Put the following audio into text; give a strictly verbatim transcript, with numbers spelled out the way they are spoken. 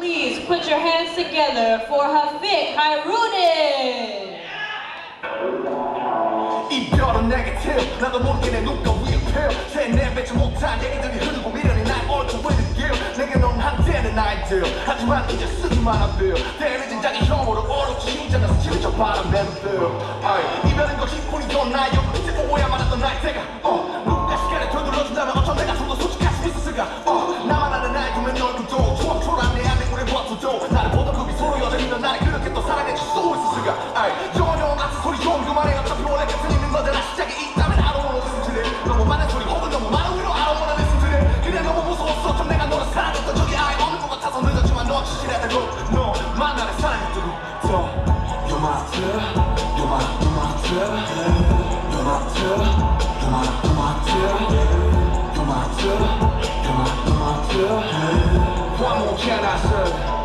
Please put your hands together for Hafid Khairuddin. 이별은 negative. 나도 모르게 내 눈가 위에 pale. 제 내뱉지 못한 얘기들이 흐르고 미련이 날 얼추 느껴. 내게 넌 한때는 아이들. 하지만 이제 쓰기만 한 bill. 대리진 자기 혐오로 어렵지 힘자가 스치는 저 바람 내로 feel. 이별은 것이 뿐이더 나요. 듣고 오야 말았던 나의 때가. 어, 누군가 시간을 되돌려준다면 어쩜 내가 좀더 솔직할 수 있었을까. 어, 나만 아는 나의 두면 얼굴도 초록초록한 내 안에 우리 버텨도 나를 보던 그 미소로 여전히면 나를 그렇게 또 사랑해 줄 수 있었을까. 영원히 같은 소리 좀 그만해. 어차피 원래 같은 있는 거들 나 시작이 있다면 I don't wanna listen to it. 너무 많은 소리 혹은 너무 많은 위로 I don't wanna listen to it. 그냥 너무 무서웠어 좀 내가 너를 사랑했던 적이 아예 없는 것 같아서 늦었지만 너 지시해야 되고 너만 나를 사랑해 두고 You're my dear, you're my, you're my dear, you're my dear, you're my, you're my dear, you're my dear, you're my, you're my dear. One more can I say?